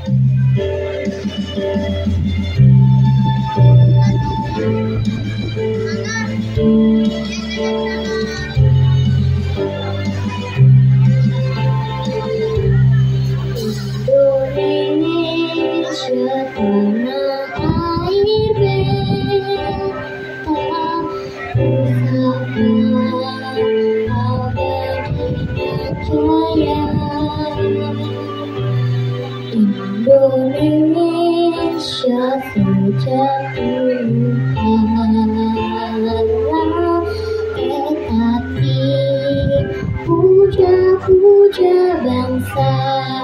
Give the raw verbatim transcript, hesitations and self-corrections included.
Indonesia sejak dulu telah tetati puja-puja bangsa.